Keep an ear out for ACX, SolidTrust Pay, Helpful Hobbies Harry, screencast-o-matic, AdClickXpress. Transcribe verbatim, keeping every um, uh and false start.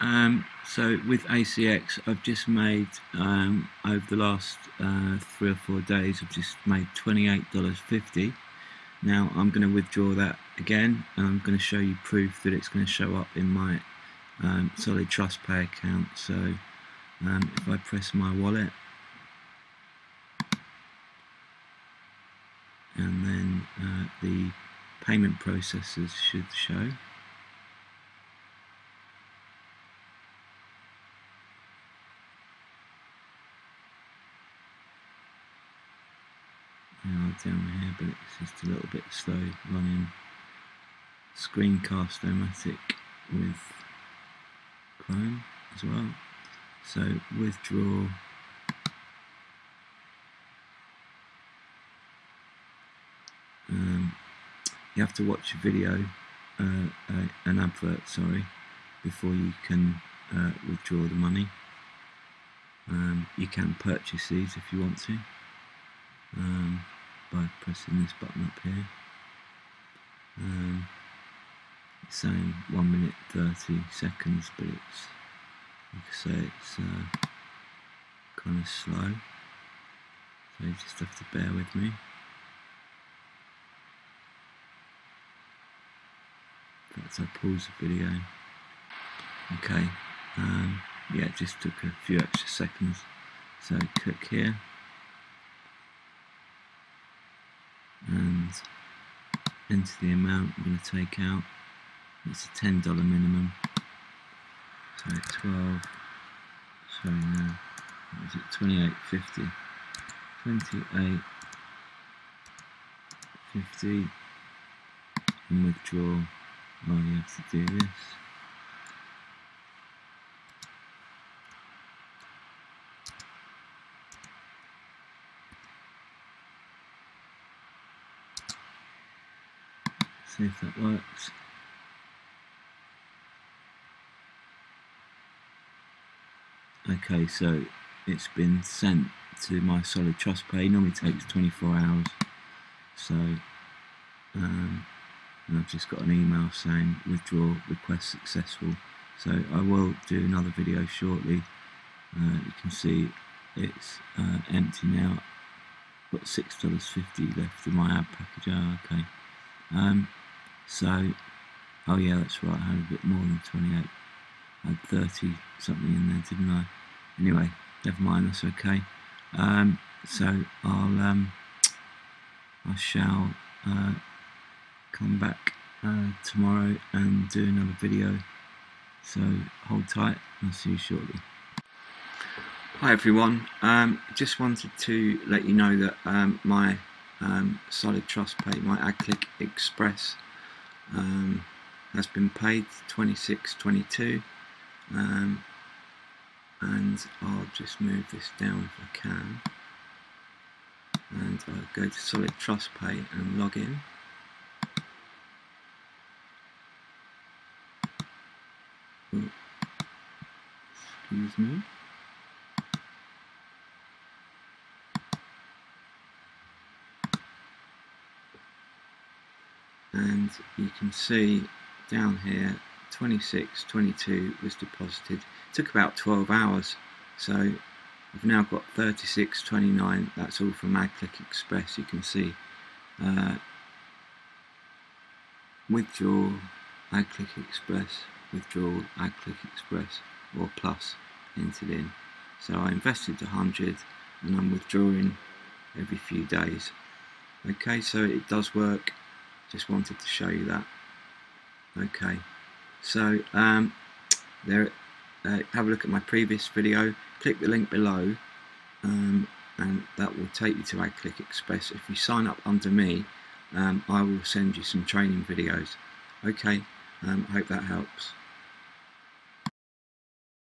Um, so with A C X, I've just made, um, over the last uh, three or four days, I've just made twenty-eight dollars fifty. Now I'm going to withdraw that again, and I'm going to show you proof that it's going to show up in my um, SolidTrust Pay account. So um, if I press my wallet, and then uh, the payment processes should show. Down here, but it's just a little bit slow running screencast-o-matic with Chrome as well. So withdraw, um, you have to watch a video, uh, uh, an advert, sorry, before you can uh, withdraw the money. Um, you can purchase these if you want to, um, by pressing this button up here. Um, it's saying one minute thirty seconds, but it's, like I say, it's uh, kind of slow, so you just have to bear with me. That's I pause the video. Okay, um, yeah, it just took a few extra seconds, so click here. And enter the amount I'm going to take out. It's a ten dollar minimum. So twelve, sorry no, what was it, twenty-eight fifty. twenty-eight fifty, and withdraw. Oh, you have to do this. See if that works. Okay, so it's been sent to my SolidTrust Pay. Normally takes twenty-four hours. So um, and I've just got an email saying withdraw request successful. So I will do another video shortly. Uh, you can see it's uh, empty now. I've got six dollars fifty left in my ad package. Oh, okay. Um, So, oh yeah, that's right, I had a bit more than twenty-eight, I had thirty something in there, didn't I? Anyway, never mind, that's okay. Um, so I'll, um, I shall uh, come back uh, tomorrow and do another video, so hold tight, I'll see you shortly. Hi everyone, um, just wanted to let you know that um, my um, SolidTrust Pay, my AdClickXpress, Um, has been paid twenty-six twenty-two, um, and I'll just move this down if I can, and I'll go to SolidTrust Pay and log in. Ooh. Excuse me. And you can see down here twenty-six twenty-two was deposited. It took about twelve hours, so I've now got thirty-six twenty-nine. That's all from AdClickXpress. You can see uh, withdraw AdClickXpress, withdrawal AdClickXpress, or plus entered in. So I invested one hundred, and I'm withdrawing every few days. Okay, so it does work. Just wanted to show you that. Okay, so um, there. Uh, have a look at my previous video. Click the link below, um, and that will take you to AdClickXpress. If you sign up under me, um, I will send you some training videos. Okay, um, hope that helps.